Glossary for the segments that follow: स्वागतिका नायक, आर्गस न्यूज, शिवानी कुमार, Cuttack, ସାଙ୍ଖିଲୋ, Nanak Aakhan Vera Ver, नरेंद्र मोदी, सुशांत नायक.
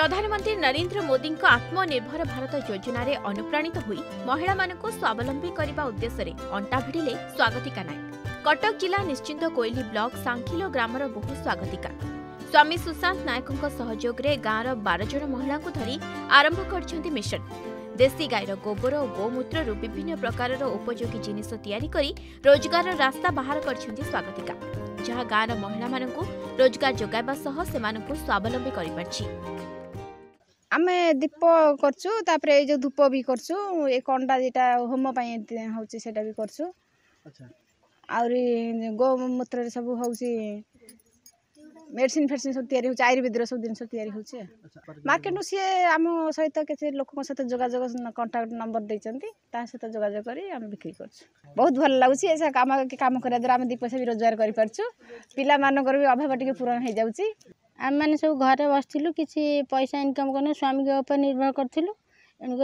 प्रधानमंत्री नरेंद्र मोदी आत्मनिर्भर भारत योजना रे अनुप्राणित होई महिला माननकु स्वावलंबी करने उद्देश्य रे अंटा भिड़िले स्वागतिका नायक। कटक जिला निश्चिंत कोइली ब्लॉक सांखिलो ग्रामर बहु स्वागतिका स्वामी सुशांत नायकों सहयोग रे गाँवर 12 जन महिला धरी आरंभ कर मिशन। देशी गाईर गोबर और गोमूत्र विभिन्न प्रकार उपयोगी जिनिष तैयारी करी रोजगार रास्ता बाहर कर स्वागतिका जहां गाँवर महिला मान रोजगार जगैवा स्वावलंबी कर आम दीप करूँ जो धूप भी करूँ ये कंडा जेटा होम सेटा भी करूँ आहरी गोमूत्र सब हूँ मेडिसीन फेडसीन सब तैयारी आयुर्वेद सब जिन तैयारी मार्केट रू सी आम सहित किसी लोक सहित जोजोग कंटाक्ट नंबर देते सहित जोजोग कर बिक्री करूँ बहुत भल लगुच कम करने द्वारा आम दी पैसा भी रोजगार करूँ पिला मानकर भी अभाव टी पूरण हो जाऊँगी। आम मैंने सब घर बसलु किसी पैसा इनकम कर स्वामी उपर निर्भर करूँ एणुक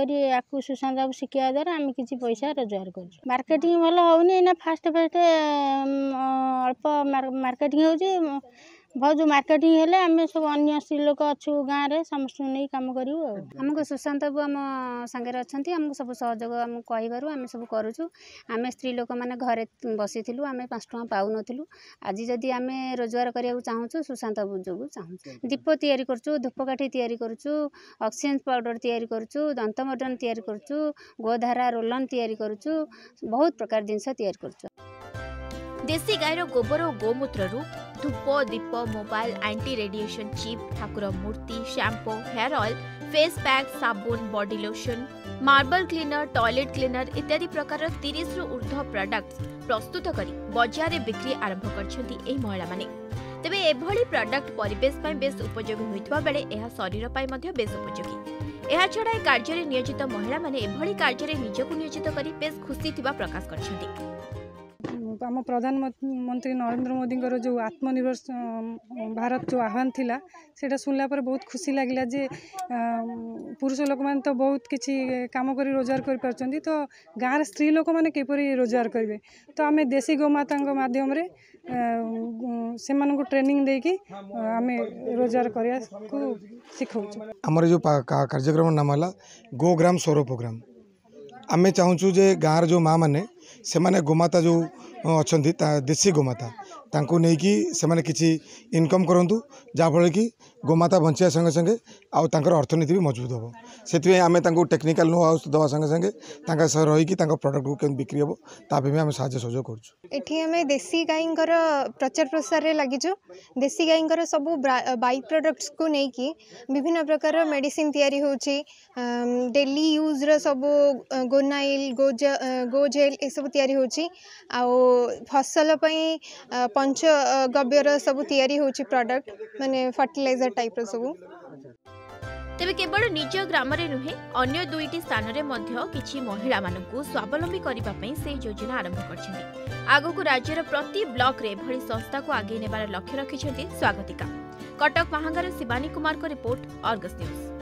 सुशांत बाबू शिखा द्वारा आम किसी पैसा रोजगार करूँ। मार्केटिंग भल होना फास्ट फास्ट अल्प मार्केटिंग हो बहुत जो मार्केटिंग है आम सब अन्य स्त्री लोक अच्छु गाँव में समस्त नहीं कम करूँ आमको सुशांत बाबू आम सांगे अच्छा आमको सब सहयोग आम कहूँ आम सब करूँ आम स्त्री लोक मैंने घर बसी आम 5 टଙ୍କା पाऊन आज जदि आम रोजगार करने चाहूँ सुशांत बाबू जो चाहूँ दीप तैयारी करूँ धूपकाठी तैयारी करूँ ऑक्सीजन पाउडर तैयारी करूँ दंतमर्दन तैयारी करूँ गोधारा रोलन तैयारी करूँ बहुत प्रकार जिनस तैयारी करूँ। देशी गाईर गोबर और गोमूत्र धूप दीप मोबाइल एंटी रेडिएशन चिप ठाकुर मूर्ति shampoo hair oil face pack साबुन body lotion marble cleaner toilet cleaner इत्यादि प्रकार 30 रु ऊर्ध्व प्रोडक्ट्स प्रस्तुत करी बाजार में बिक्री आरंभ करछंती एही महिला माने। तबे एभली प्रोडक्ट परिवेश पय बेस उपयोगी होइतबा बेले एहा शरीर पय मध्य बेस उपयोगी। एहा छडा ए कार्य रे नियोजित महिला माने एभली कार्य रे निजको नियोजित करी बेस खुशी थिबा प्रकाश करछंती। आम प्रधानमंत्री नरेंद्र मोदी जो आत्मनिर्भर भारत जो आह्वान थिला सेटा सुनला पर बहुत खुशी लागिला जे पुरुष लोक मैंने तो बहुत किसी काम कर रोजगार कर पारछंती तो गाँव स्त्री लोक मैंने किपरि रोजगार करेंगे तो आम देशी गोमाता मध्यम से ट्रेनिंग देकी आम रोजगार करने को सिखाऊँ। आमर जो कार्यक्रम नाम है गोग्राम सौर प्रोग्राम आम चाहूँ जे गाँवर जो माँ मैंने से माने गोमाता जो अच्छा देशी गोमाता तांको नेकी से माने किसी इनकम करूँ जहाँफल कि गोमाता बंचा संगे संगे आर अर्थनीति भी मजबूत हम से आम टेक्निकाल नो हाउस दवा संगे संगे रहीकि प्रडक्ट को केम बिक्री हम तापी आम साहय सहयोग करें। देशी गाई प्रचार प्रसार लगिचु देशी गाईर सब बाई प्रोडक्ट्स को लेकिन विभिन्न प्रकार मेडिसिन तैयारी होची डेली यूज रो सब गोनाइल गोजेल ये सब तैयारी होची फसल पई पंच गब्यर सब तैयारी होची प्रोडक्ट माने फर्टिलाइजर टाइप रो सब। तबे केवल निज ग्राम रे नुहे अन्य दुईटी स्थान रे मध्य किछि महिला माननकु स्वावलंबी करिबा पई से योजना आरंभ करछिन्थि। आगकु राज्यर प्रति ब्लॉक रे भली संस्था को आगे नेबार लक्ष्य रखिछथि स्वागतिका। कटक महानगर शिवानी कुमार को रिपोर्ट आर्गस न्यूज।